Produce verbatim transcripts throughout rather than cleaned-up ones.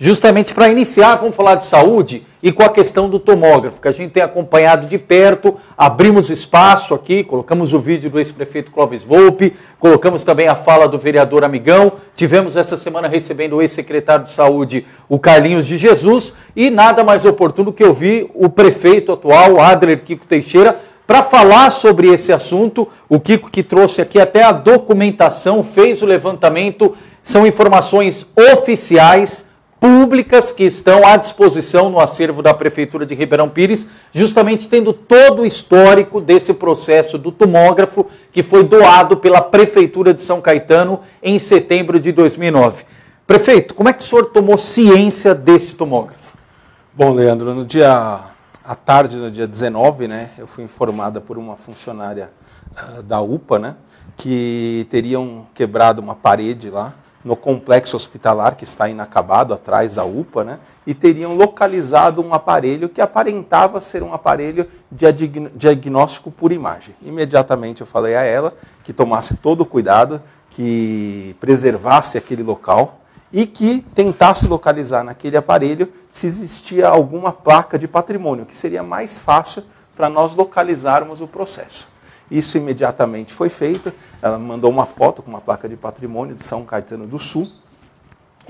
Justamente para iniciar, vamos falar de saúde e com a questão do tomógrafo, que a gente tem acompanhado de perto, abrimos espaço aqui, colocamos o vídeo do ex-prefeito Clóvis Volpi, colocamos também a fala do vereador Amigão, tivemos essa semana recebendo o ex-secretário de saúde, o Carlinhos de Jesus, e nada mais oportuno que eu vi o prefeito atual, Adler Kiko Teixeira, para falar sobre esse assunto. O Kiko que trouxe aqui até a documentação, fez o levantamento, são informações oficiais, públicas, que estão à disposição no acervo da Prefeitura de Ribeirão Pires, justamente tendo todo o histórico desse processo do tomógrafo que foi doado pela Prefeitura de São Caetano em setembro de dois mil e nove. Prefeito, como é que o senhor tomou ciência desse tomógrafo? Bom, Leandro, no dia, à tarde, no dia dezenove, né, eu fui informada por uma funcionária uh, da U P A, né, que teriam quebrado uma parede lá, no complexo hospitalar que está inacabado atrás da U P A, né, e teriam localizado um aparelho que aparentava ser um aparelho de diagnóstico por imagem. Imediatamente eu falei a ela que tomasse todo o cuidado, que preservasse aquele local e que tentasse localizar naquele aparelho se existia alguma placa de patrimônio, que seria mais fácil para nós localizarmos o processo. Isso imediatamente foi feito, ela mandou uma foto com uma placa de patrimônio de São Caetano do Sul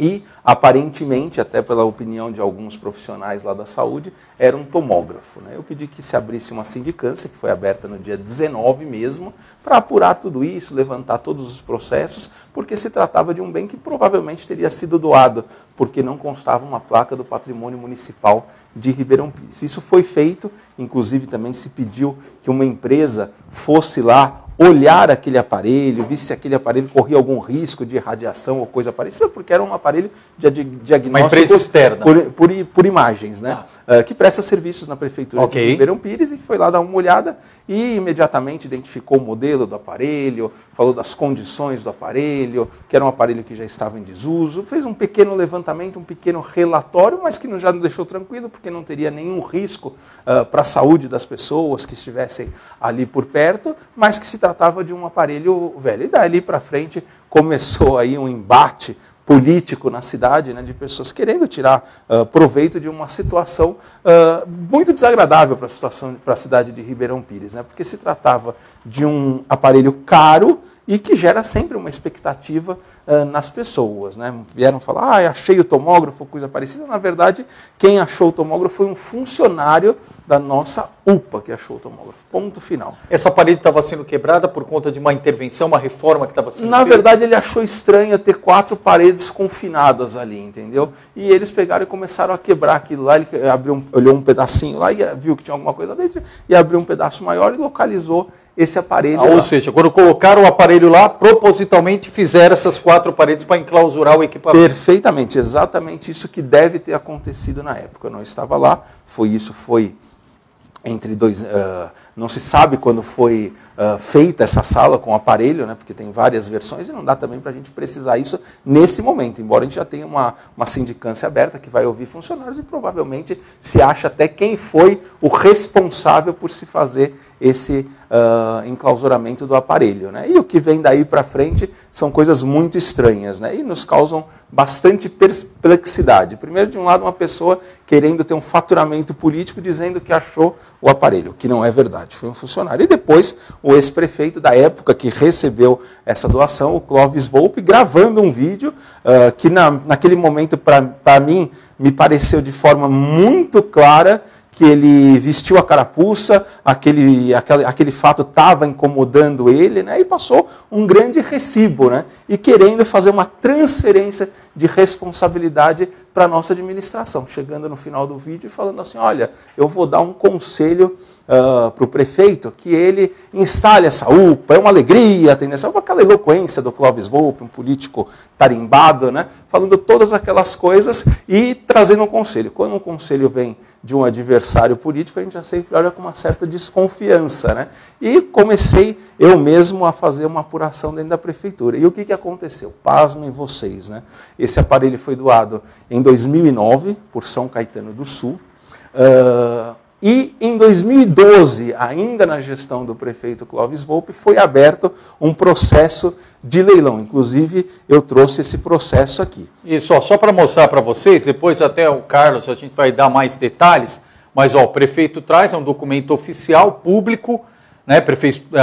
e, aparentemente, até pela opinião de alguns profissionais lá da saúde, era um tomógrafo, né? Eu pedi que se abrisse uma sindicância, que foi aberta no dia dezenove mesmo, para apurar tudo isso, levantar todos os processos, porque se tratava de um bem que provavelmente teria sido doado, porque não constava uma placa do patrimônio municipal de Ribeirão Pires. Isso foi feito, inclusive também se pediu que uma empresa fosse lá olhar aquele aparelho, visse se aquele aparelho corria algum risco de radiação ou coisa parecida, porque era um aparelho de diagnóstico... Uma empresa externa. Por, por, por imagens, né? Ah. Uh, que presta serviços na Prefeitura okay. de Ribeirão Pires, e que foi lá dar uma olhada e imediatamente identificou o modelo do aparelho, falou das condições do aparelho, que era um aparelho que já estava em desuso, fez um pequeno levantamento, um pequeno relatório, mas que já não deixou tranquilo, porque não teria nenhum risco uh, para a saúde das pessoas que estivessem ali por perto, mas que se tratava de um aparelho velho. E dali para frente começou aí um embate político na cidade, né, de pessoas querendo tirar uh, proveito de uma situação uh, muito desagradável para a situação, para a cidade de Ribeirão Pires, né, porque se tratava de um aparelho caro e que gera sempre uma expectativa uh, nas pessoas, né? Vieram falar, ah, achei o tomógrafo, coisa parecida. Na verdade, quem achou o tomógrafo foi um funcionário da nossa U P A que achou o tomógrafo. Ponto final. Essa parede estava sendo quebrada por conta de uma intervenção, uma reforma que estava sendo... Na feita. verdade, ele achou estranho ter quatro paredes confinadas ali, entendeu? E eles pegaram e começaram a quebrar aquilo lá. Ele abriu um, olhou um pedacinho lá e viu que tinha alguma coisa dentro e abriu um pedaço maior e localizou esse aparelho. Ah, ou seja, quando colocaram o aparelho lá, propositalmente fizeram essas quatro paredes para enclausurar o equipamento. Perfeitamente, exatamente isso que deve ter acontecido na época. Eu não estava lá, foi isso, foi entre dois... Uh, não se sabe quando foi uh, feita essa sala com o aparelho, né, porque tem várias versões e não dá também para a gente precisar isso nesse momento, embora a gente já tenha uma, uma sindicância aberta que vai ouvir funcionários e provavelmente se acha até quem foi o responsável por se fazer esse uh, enclausuramento do aparelho, né? E o que vem daí para frente são coisas muito estranhas, né? E nos causam bastante perplexidade. Primeiro, de um lado, uma pessoa querendo ter um faturamento político dizendo que achou o aparelho, que não é verdade. Foi um funcionário. E depois, o ex-prefeito da época que recebeu essa doação, o Clóvis Volpi, gravando um vídeo uh, que na, naquele momento, para mim, me pareceu de forma muito clara que ele vestiu a carapuça, aquele, aquele, aquele fato estava incomodando ele, né, e passou um grande recibo, né, e querendo fazer uma transferência de responsabilidade para a nossa administração, chegando no final do vídeo e falando assim, olha, eu vou dar um conselho uh, para o prefeito, que ele instale essa U P A, é uma alegria, tem essa, aquela eloquência do Clóvis Volpi, um político tarimbado, né, falando todas aquelas coisas e trazendo um conselho. Quando um conselho vem de um adversário político, a gente já sempre olha com uma certa desconfiança, né? E comecei eu mesmo a fazer uma apuração dentro da prefeitura. E o que, que aconteceu? Pasmem vocês, né? Esse aparelho foi doado em dois mil e nove por São Caetano do Sul. Uh, E em dois mil e doze, ainda na gestão do prefeito Clóvis Volpi, foi aberto um processo de leilão. Inclusive, eu trouxe esse processo aqui. E só, só para mostrar para vocês, depois até o Carlos, a gente vai dar mais detalhes, mas ó, o prefeito traz, é um documento oficial, público, né,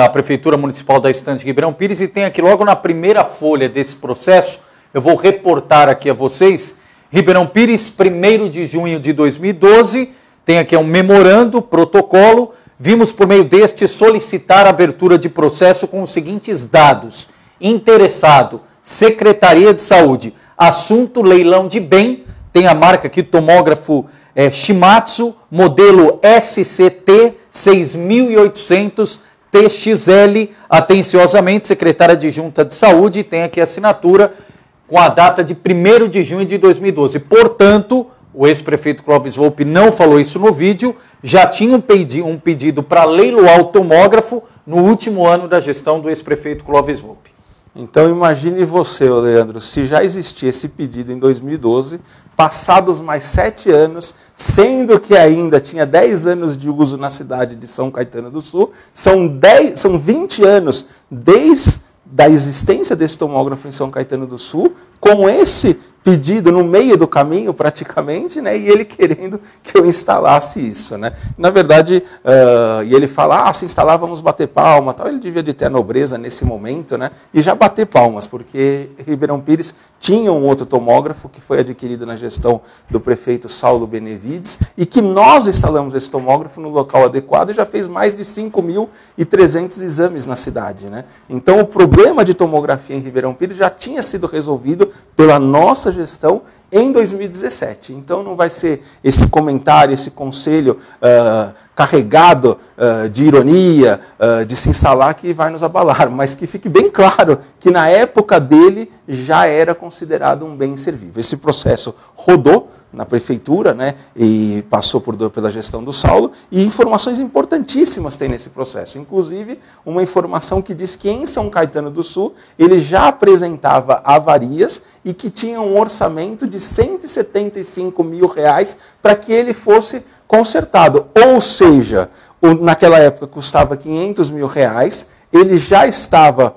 a Prefeitura Municipal da Estância de Ribeirão Pires, e tem aqui logo na primeira folha desse processo, eu vou reportar aqui a vocês, Ribeirão Pires, primeiro de junho de dois mil e doze, tem aqui um memorando, protocolo, vimos por meio deste solicitar a abertura de processo com os seguintes dados. Interessado, Secretaria de Saúde, assunto leilão de bem, tem a marca aqui, tomógrafo é, Shimatsu, modelo S C T seis mil e oitocentos T X L, atenciosamente, Secretária de Junta de Saúde, tem aqui a assinatura com a data de primeiro de junho de dois mil e doze. Portanto, o ex-prefeito Clóvis Volpi não falou isso no vídeo, já tinha um pedido, um pedido para leiloar o tomógrafo no último ano da gestão do ex-prefeito Clóvis Volpi. Então imagine você, Leandro, se já existia esse pedido em dois mil e doze, passados mais sete anos, sendo que ainda tinha dez anos de uso na cidade de São Caetano do Sul, são, dez, são vinte anos desde da existência desse tomógrafo em São Caetano do Sul, com esse pedido no meio do caminho, praticamente, né, e ele querendo que eu instalasse isso, né. Na verdade, uh, e ele fala, ah, se instalar vamos bater palma, tal. Ele devia de ter a nobreza nesse momento, né, e já bater palmas, porque Ribeirão Pires tinha um outro tomógrafo que foi adquirido na gestão do prefeito Saulo Benevides, e que nós instalamos esse tomógrafo no local adequado e já fez mais de cinco mil e trezentos exames na cidade, né. Então, o problema de tomografia em Ribeirão Pires já tinha sido resolvido pela nossa gestão em dois mil e dezessete. Então não vai ser esse comentário, esse conselho uh, carregado uh, de ironia, uh, de se instalar que vai nos abalar, mas que fique bem claro que na época dele já era considerado um bem inservível. Esse processo rodou na prefeitura, né, e passou por, pela gestão do Saulo, e informações importantíssimas tem nesse processo. Inclusive, uma informação que diz que em São Caetano do Sul, ele já apresentava avarias e que tinha um orçamento de cento e setenta e cinco mil reais para que ele fosse consertado. Ou seja, naquela época custava quinhentos mil reais, ele já estava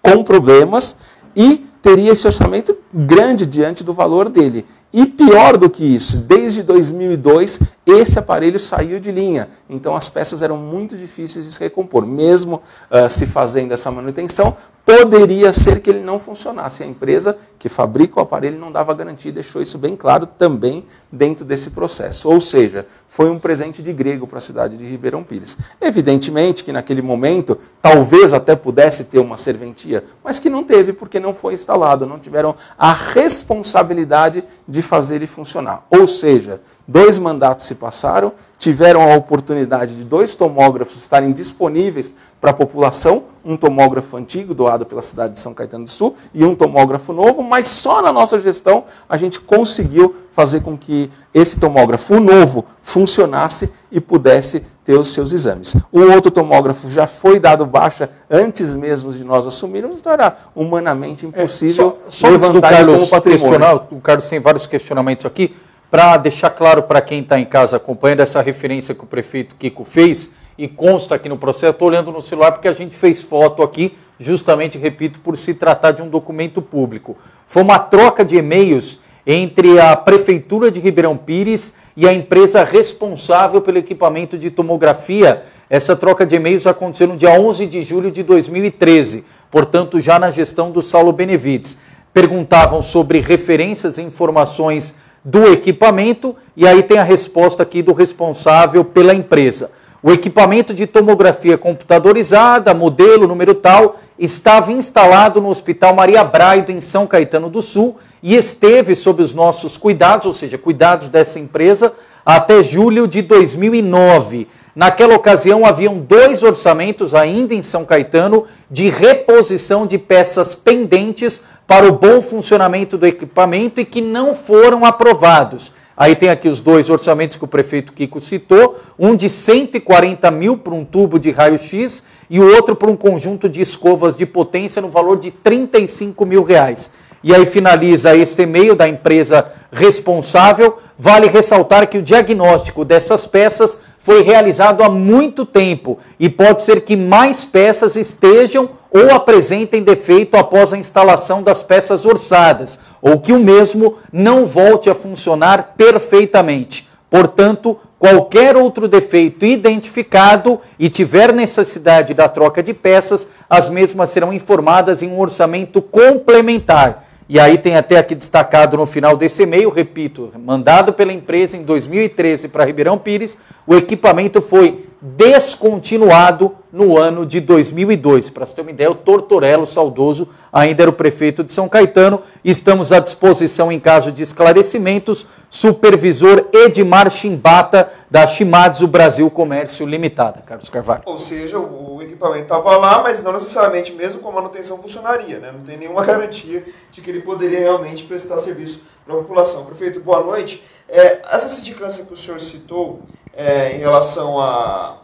com problemas e teria esse orçamento grande diante do valor dele. E pior do que isso, desde dois mil e dois, esse aparelho saiu de linha. Então as peças eram muito difíceis de se recompor. Mesmo uh, se fazendo essa manutenção, poderia ser que ele não funcionasse. A empresa que fabrica o aparelho não dava garantia, deixou isso bem claro também dentro desse processo. Ou seja, foi um presente de grego para a cidade de Ribeirão Pires. Evidentemente que naquele momento, talvez até pudesse ter uma serventia, mas que não teve porque não foi instalado, não tiveram a responsabilidade de fazer ele funcionar. Ou seja, dois mandatos se passaram, tiveram a oportunidade de dois tomógrafos estarem disponíveis para a população, um tomógrafo antigo doado pela cidade de São Caetano do Sul e um tomógrafo novo, mas só na nossa gestão a gente conseguiu fazer com que esse tomógrafo novo funcionasse e pudesse ter os seus exames. O outro tomógrafo já foi dado baixa antes mesmo de nós assumirmos, então era humanamente impossível é, só, só levantar ele como patrimônio. O Carlos tem vários questionamentos aqui, para deixar claro para quem está em casa acompanhando essa referência que o prefeito Kiko fez, e consta aqui no processo, estou olhando no celular porque a gente fez foto aqui, justamente, repito, por se tratar de um documento público. Foi uma troca de e-mails entre a Prefeitura de Ribeirão Pires e a empresa responsável pelo equipamento de tomografia. Essa troca de e-mails aconteceu no dia onze de julho de dois mil e treze, portanto, já na gestão do Saulo Benevides. Perguntavam sobre referências e informações do equipamento, e aí tem a resposta aqui do responsável pela empresa. O equipamento de tomografia computadorizada, modelo, número tal, estava instalado no Hospital Maria Braido, em São Caetano do Sul, e esteve sob os nossos cuidados, ou seja, cuidados dessa empresa, até julho de dois mil e nove. Naquela ocasião, haviam dois orçamentos, ainda em São Caetano, de reposição de peças pendentes para o bom funcionamento do equipamento e que não foram aprovados. Aí tem aqui os dois orçamentos que o prefeito Kiko citou, um de cento e quarenta mil para um tubo de raio-x e o outro para um conjunto de escovas de potência no valor de trinta e cinco mil reais. E aí finaliza esse e-mail da empresa responsável. Vale ressaltar que o diagnóstico dessas peças foi realizado há muito tempo e pode ser que mais peças estejam ou apresentem defeito após a instalação das peças orçadas, ou que o mesmo não volte a funcionar perfeitamente. Portanto, qualquer outro defeito identificado e tiver necessidade da troca de peças, as mesmas serão informadas em um orçamento complementar. E aí tem até aqui destacado no final desse e-mail, repito, mandado pela empresa em dois mil e treze para Ribeirão Pires, o equipamento foi descontinuado no ano de dois mil e dois. Para você ter uma ideia, o Tortorelo Saudoso ainda era o prefeito de São Caetano. Estamos à disposição em caso de esclarecimentos. Supervisor Edmar Ximbata, da Shimadzu Brasil Comércio Limitada. Carlos Carvalho. Ou seja, o equipamento estava lá, mas não necessariamente mesmo com a manutenção funcionaria, né? Não tem nenhuma garantia de que ele poderia realmente prestar serviço para a população. Prefeito, boa noite. É, essa sindicância que o senhor citou é, em relação a,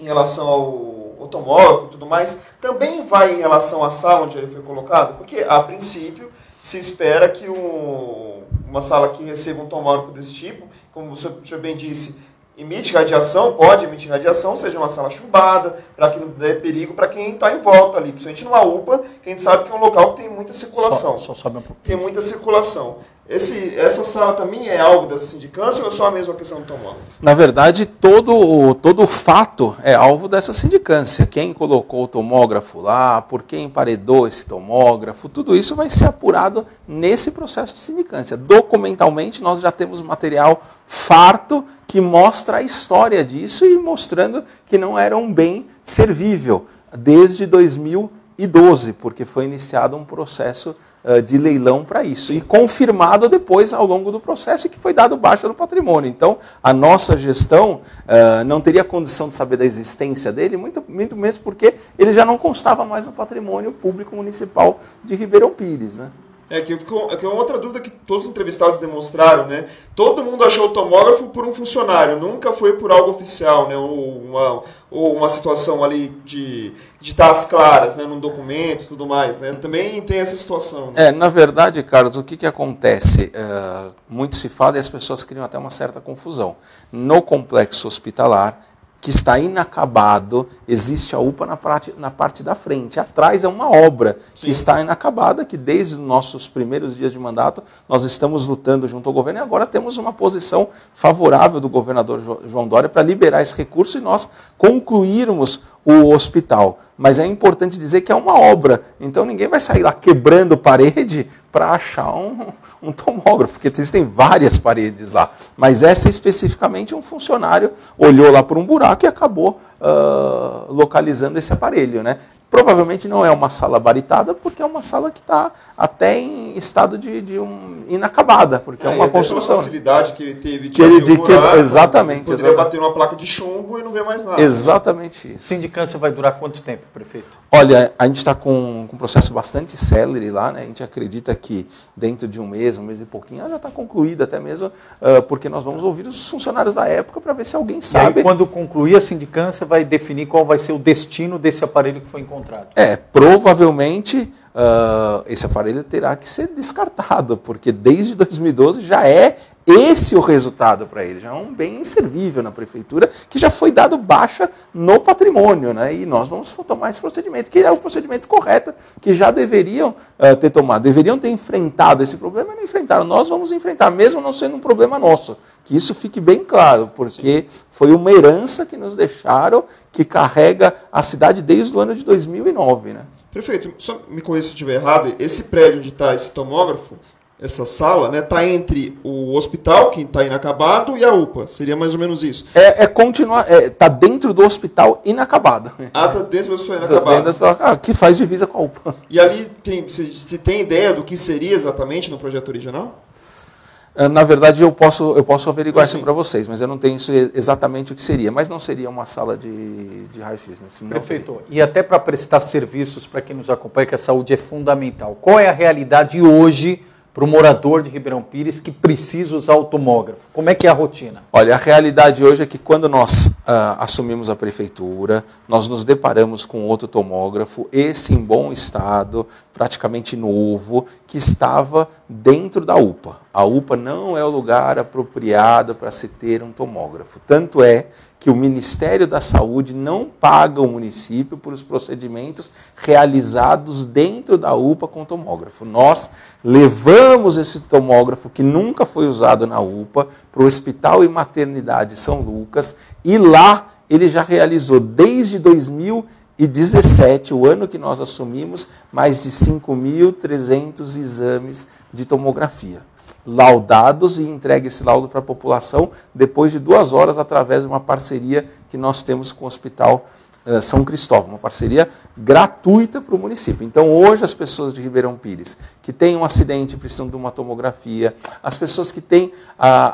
em relação ao automóvel e tudo mais, também vai em relação à sala onde ele foi colocado? Porque, a princípio, se espera que um, uma sala que receba um tomógrafo desse tipo, como o senhor, o senhor bem disse, emite radiação, pode emitir radiação, seja uma sala chumbada, para que não dê perigo para quem está em volta ali. Principalmente numa U P A, que a gente sabe que é um local que tem muita circulação. Só, só sobe um pouco. Tem muita circulação. Esse, essa sala também é alvo dessa sindicância ou é só a mesma questão do tomógrafo? Na verdade, todo, todo fato é alvo dessa sindicância. Quem colocou o tomógrafo lá, por quem emparedou esse tomógrafo, tudo isso vai ser apurado nesse processo de sindicância. Documentalmente, nós já temos material farto que mostra a história disso e mostrando que não era um bem servível desde dois mil e doze, porque foi iniciado um processo de leilão para isso, e confirmado depois ao longo do processo que foi dado baixa no patrimônio. Então, a nossa gestão uh, não teria condição de saber da existência dele, muito, muito mesmo porque ele já não constava mais no patrimônio público municipal de Ribeirão Pires, né? É que, fico, é que é uma outra dúvida que todos os entrevistados demonstraram, né? Todo mundo achou o tomógrafo por um funcionário, nunca foi por algo oficial, né? Ou uma, ou uma situação ali de, de tais claras, né? Num documento e tudo mais, né? Também tem essa situação. Né? É, na verdade, Carlos, o que, que acontece? Uh, muito se fala e as pessoas criam até uma certa confusão. No complexo hospitalar, que está inacabado, existe a U P A na parte, na parte da frente. Atrás é uma obra Sim. que está inacabada, que desde os nossos primeiros dias de mandato, nós estamos lutando junto ao governo e agora temos uma posição favorável do governador João Dória para liberar esse recurso e nós concluirmos o hospital. Mas é importante dizer que é uma obra, então ninguém vai sair lá quebrando parede para achar um, um tomógrafo, porque existem várias paredes lá. Mas essa especificamente um funcionário olhou lá por um buraco e acabou uh, localizando esse aparelho, né? Provavelmente não é uma sala baritada, porque é uma sala que está até em estado de, de um, inacabada, porque é, é uma construção. É uma facilidade que ele teve de, que ele, de que, Exatamente. Poderia exatamente. bater numa placa de chumbo e não ver mais nada. Exatamente né? isso. Sindicância vai durar quanto tempo, prefeito? Olha, a gente está com, com um processo bastante célere lá, né? A gente acredita que dentro de um mês, um mês e pouquinho, ela já está concluída até mesmo, uh, porque nós vamos ouvir os funcionários da época para ver se alguém sabe. E aí, quando concluir a sindicância, vai definir qual vai ser o destino desse aparelho que foi encontrado. É, provavelmente uh, esse aparelho terá que ser descartado, porque desde dois mil e doze já é esse o resultado para ele, já é um bem inservível na prefeitura, que já foi dado baixa no patrimônio, né? E nós vamos tomar esse procedimento, que é o procedimento correto, que já deveriam uh, ter tomado, deveriam ter enfrentado esse problema e não enfrentaram. Nós vamos enfrentar, mesmo não sendo um problema nosso, que isso fique bem claro, porque Sim. foi uma herança que nos deixaram, que carrega a cidade desde o ano de dois mil e nove, né? Prefeito, só me corrija se eu estiver errado, esse prédio onde está esse tomógrafo, essa sala, né, está entre o hospital, que está inacabado, e a U P A. Seria mais ou menos isso. É, é continuar, está é, dentro do hospital inacabado. Ah, está dentro do hospital inacabado. Dentro do hospital, que faz divisa com a U P A. E ali, tem, se, se tem ideia do que seria exatamente no projeto original? Na verdade, eu posso, eu posso averiguar assim. isso para vocês, mas eu não tenho isso exatamente o que seria. Mas não seria uma sala de, de raio-x nesse momento. Prefeito, e até para prestar serviços para quem nos acompanha, que a saúde é fundamental. Qual é a realidade hoje para o morador de Ribeirão Pires que precisa usar o tomógrafo? Como é que é a rotina? Olha, a realidade hoje é que quando nós uh, assumimos a prefeitura, nós nos deparamos com outro tomógrafo, esse em bom estado, praticamente novo, que estava dentro da U P A. A U P A não é o lugar apropriado para se ter um tomógrafo. Tanto é que o Ministério da Saúde não paga o município por os procedimentos realizados dentro da U P A com tomógrafo. Nós levamos esse tomógrafo que nunca foi usado na U P A para o Hospital e Maternidade São Lucas e lá ele já realizou desde dois mil e dezessete, o ano que nós assumimos, mais de cinco mil e trezentos exames de tomografia, laudados e entregue esse laudo para a população depois de duas horas através de uma parceria que nós temos com o Hospital uh, São Cristóvão, uma parceria gratuita para o município. Então hoje as pessoas de Ribeirão Pires que têm um acidente e precisam de uma tomografia, as pessoas que têm uh,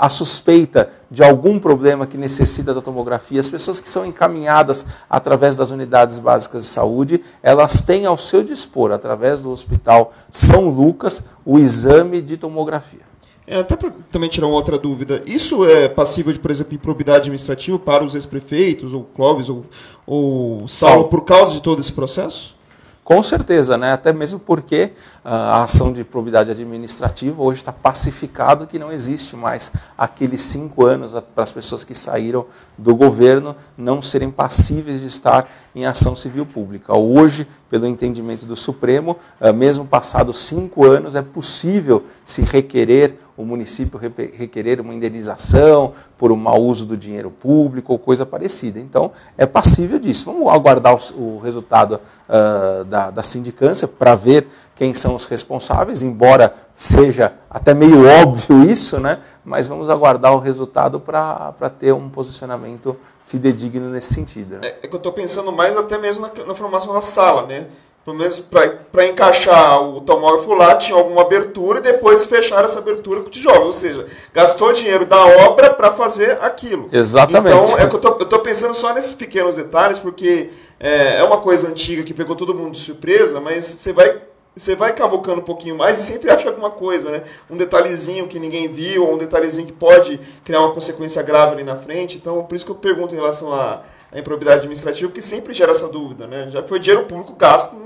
a suspeita de algum problema que necessita da tomografia, as pessoas que são encaminhadas através das unidades básicas de saúde, elas têm ao seu dispor, através do Hospital São Lucas, o exame de tomografia. É, até para também tirar uma outra dúvida, isso é passível de, por exemplo, improbidade administrativa para os ex-prefeitos, ou Clóvis, ou, ou Saulo, por causa de todo esse processo? Com certeza, né? Até mesmo porque uh, a ação de improbidade administrativa hoje está pacificado que não existe mais aqueles cinco anos para as pessoas que saíram do governo não serem passíveis de estar em ação civil pública. Hoje, pelo entendimento do Supremo, uh, mesmo passados cinco anos, é possível se requerer o município requerer uma indenização por um mau uso do dinheiro público ou coisa parecida. Então, é passível disso. Vamos aguardar o resultado uh, da, da sindicância para ver quem são os responsáveis, embora seja até meio óbvio isso, né? Mas vamos aguardar o resultado para ter um posicionamento fidedigno nesse sentido. Né? É, é que eu estou pensando mais até mesmo na, na formação da sala, né? Pelo menos para encaixar o tomógrafo lá, tinha alguma abertura e depois fecharam essa abertura com o tijolo. Ou seja, gastou dinheiro da obra para fazer aquilo. Exatamente. Então, é que eu tô, eu tô pensando só nesses pequenos detalhes, porque é, é uma coisa antiga que pegou todo mundo de surpresa, mas você vai, você vai cavocando um pouquinho mais e sempre acha alguma coisa, né? Um detalhezinho que ninguém viu, ou um detalhezinho que pode criar uma consequência grave ali na frente. Então, por isso que eu pergunto em relação a... a improbidade administrativa, que sempre gera essa dúvida, né? Já foi dinheiro público gasto,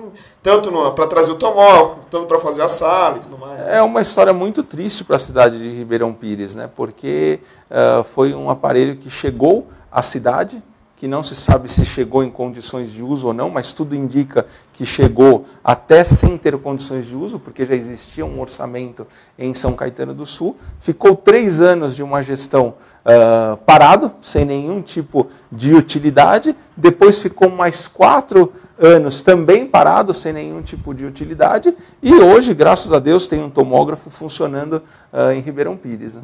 tanto para trazer o tomógrafo, tanto para fazer a sala e tudo mais. Né? É uma história muito triste para a cidade de Ribeirão Pires, né? Porque uh, foi um aparelho que chegou à cidade, que não se sabe se chegou em condições de uso ou não, mas tudo indica que chegou até sem ter condições de uso, porque já existia um orçamento em São Caetano do Sul. Ficou três anos de uma gestão uh, parado, sem nenhum tipo de utilidade. Depois ficou mais quatro anos também parado, sem nenhum tipo de utilidade. E hoje, graças a Deus, tem um tomógrafo funcionando uh, em Ribeirão Pires. Né?